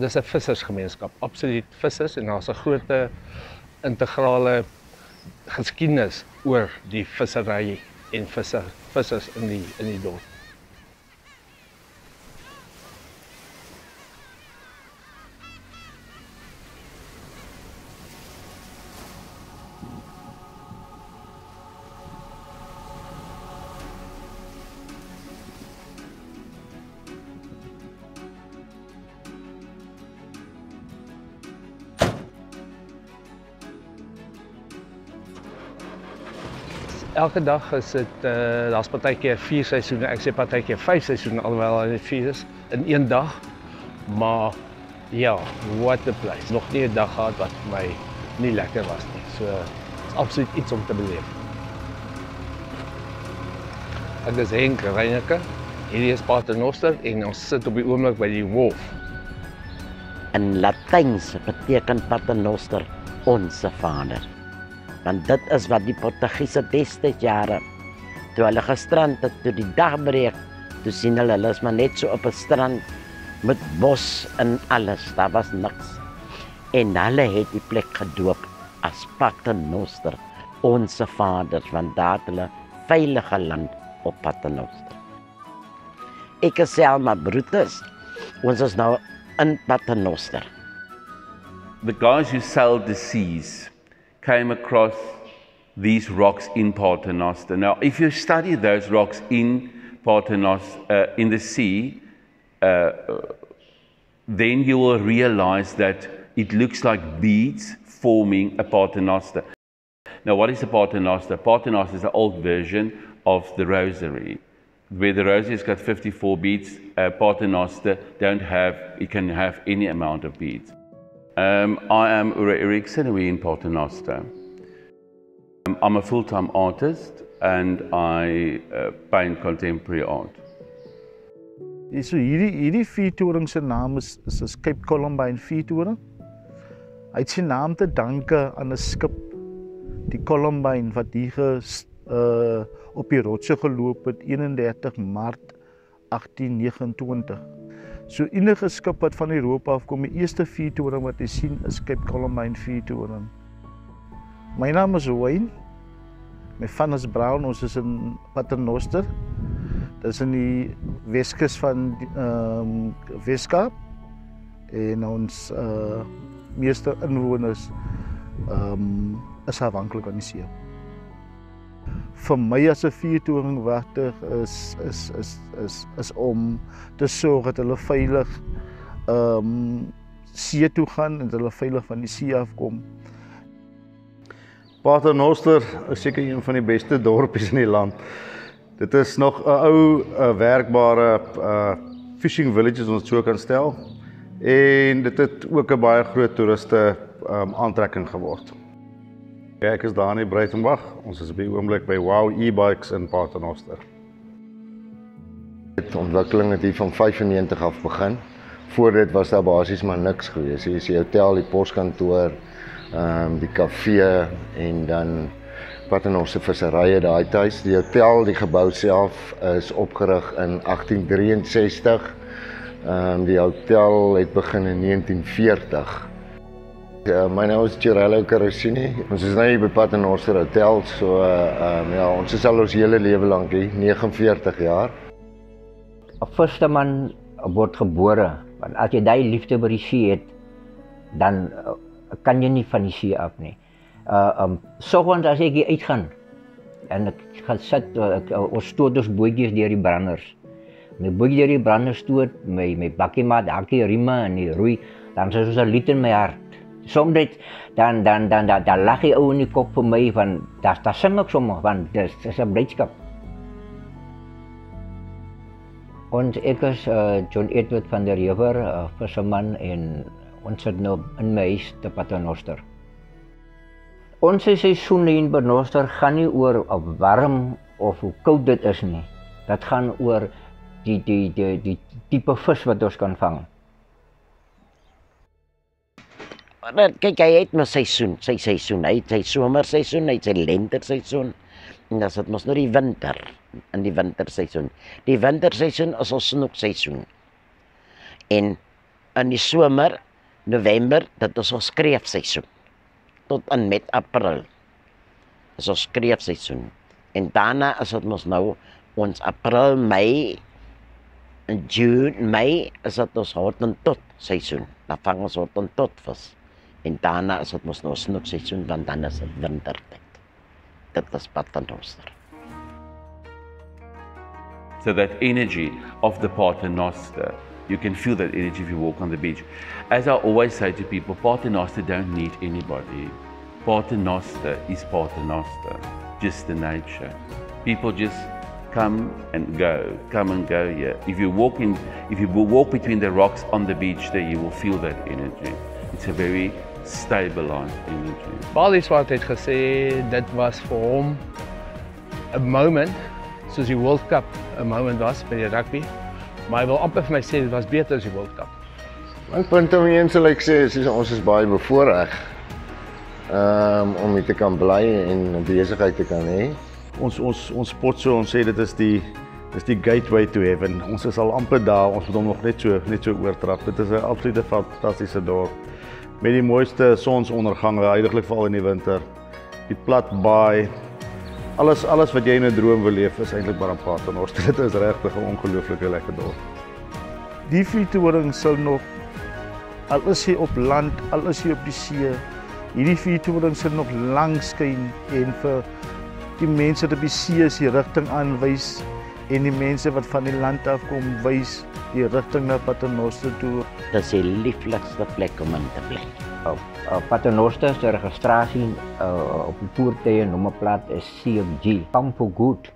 Dis 'n vissersgemeenskap, absoluut vissers, en daar's 'n groot integrale geskiedenis oor die vissery en vissers in die dorp. Elke dag is het, daar's partykeer 4 seisoene, ek sê partykeer 5 seisoene, alhoewel dit 4 is in een dag. Maar ja, what a place. Nog nie 'n dag gehad wat vir my nie lekker was nie. So, dit is absoluut iets om te beleef. Ek is Henk Reineke. Hierdie is Paternoster en ons sit op die oomblik by die wolf. In Latyns beteken Paternoster onsse Vader. Want dit is wat die Portugese destyds jare, toe hulle gestrand het, toe die dag breek, toe sien hulle, hulle is maar net so op 'n strand met bos en alles, daar was niks. En hulle het die plek gedoop as Paternoster, onsse vaders, want daar het hulle veilig geland op Paternoster. Ek is Selma Brutus, ons is nou in Paternoster. The guys who sell the seas came across these rocks in Paternoster. Now, if you study those rocks in Paternoster, in the sea, then you will realize that it looks like beads forming a Paternoster. Now, what is a Paternoster? Paternoster is the old version of the rosary, where the rosary's got 54 beads. Paternoster don't have; it can have any amount of beads. I am Uro Erichsen, and we're in Paternoster. I'm a full-time artist and I paint contemporary art. So hierdie vuurtoring se naam is Cape Columbine vuurtoring. Hy het sy naam te danke aan 'n skip, die Columbine, wat hier op die rotse geloop het 31 Maart 1829. So enige skip wat van Europa afkom, die eerste vuurtoring wat jy sien is Cape Columbine vuurtoring. My naam is Wayne, my van is Brown, ons is in Paternoster. Dit is in die Weskus van Weskaap, en ons meeste inwoners is afhanklik van die see. Vir my as 'n vuurtoringwagter is om te sorg dat hulle veilig see toe gaan en dat hulle veilig van die see afkom. Paternoster is seker een van die beste dorpies in die land. Dit is nog 'n ou werkbare fishing village, as ons so kan stel, en dit het ook 'n baie groot toeriste aantrekking geword. Ek is Daniel Breitenbach. Ons is op die oomblik by Wow E-bikes in Paternoster. Die ontwikkeling het hier van 95 af begin. Voor dit was daar basies maar niks gewees. Hier is die hotel, die poskantoor, die kafee en dan Paternoster visserye daai tuis. Die hotel, die gebou self is opgerig in 1863. Die hotel het begin in 1940. My naam is Turello Carrasini. Ons is nou hier by Paternoster Hotel, so ja, ons is al ons hele lewe lank hier, 49 jaar. 'n Eerste man word gebore, want as jy daai liefde vir die see het, dan kan jy nie van die see af nie. Soggens as ek uitgaan en ek gaan sit, ons stoot ons bootjies deur die branders. My bootjie deur die branders stoot, my bakkie maat, hakkie, rieme en die roei, dan is soos 'n lied in my hart. Soms dan lag die ou in die kop vir my, want daar sing ek sommer, want dit is 'n blydskap. Ons ek is John Edward van der Hever, visserman, en ons sit nou in my huis te Paternoster. Ons seisoen in Paternoster gaan nie oor hoe warm of hoe koud dit is nie. Dit gaan oor die tipe vis wat ons kan vang. Kyk, hy het my seisoen, sy seisoen, hy het sy somerseisoen, hy het sy lenterseisoen, en dan sit ons nou die winter, in die winterseisoen. Die winterseisoen is ons snoekseisoen. En in die somer, November, dit is ons kreefseisoen. Tot en met April is ons kreefseisoen. En daarna is het ons nou ons April, Mei, in June, Mei is het ons hort en tot seisoen. Dan vang ons hort en tot vis. En daarna is het ons nou snoekseisoen, want dan is het wintertijd. Dit is pad van Ooster. So that energy of the Paternoster, you can feel that energy if you walk on the beach. As I always say to people, Paternoster don't need anybody. Paternoster is Paternoster, just the nature. People just come and go here. If you walk between the rocks on the beach there, you will feel that energy. It's a very stabilized energy. Bally Swart het gesê, dit was vir hom a moment, soos die World Cup een moment was by die rugby. Maar hy wil amper vir my sê, dit was beter as die World Cup. My punt om hierheen sal ek sê, is ons is baie bevoorreg om hier te kan bly en besigheid te kan hê. Ons sport so, ons sê dit is die gateway to heaven. Ons is al amper daar, ons moet hom nog net so oortrap. Dit is 'n absolute fantastiese dorp. Met die mooiste sonsondergange, heiliglik veral in die winter. Die plat baai. Alles wat jy in 'n droom wil leef is eintlik maar 'n Paternoster. Dit is regtig 'n ongelooflike lekker dorp. Die vertoning sal nog, al is jy op land, al is jy op die see, hierdie vertoning sal nog lank skyn en vir die mense wat op die see is die rigting aanwys en die mense wat van die land af kom wys die rigting na Paternoster toe. Dit is die lieflikste plek om in te bly. Paternoster se registrasie op die voertuie nommerplaat is CFG, Pump for Good.